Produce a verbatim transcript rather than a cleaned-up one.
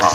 You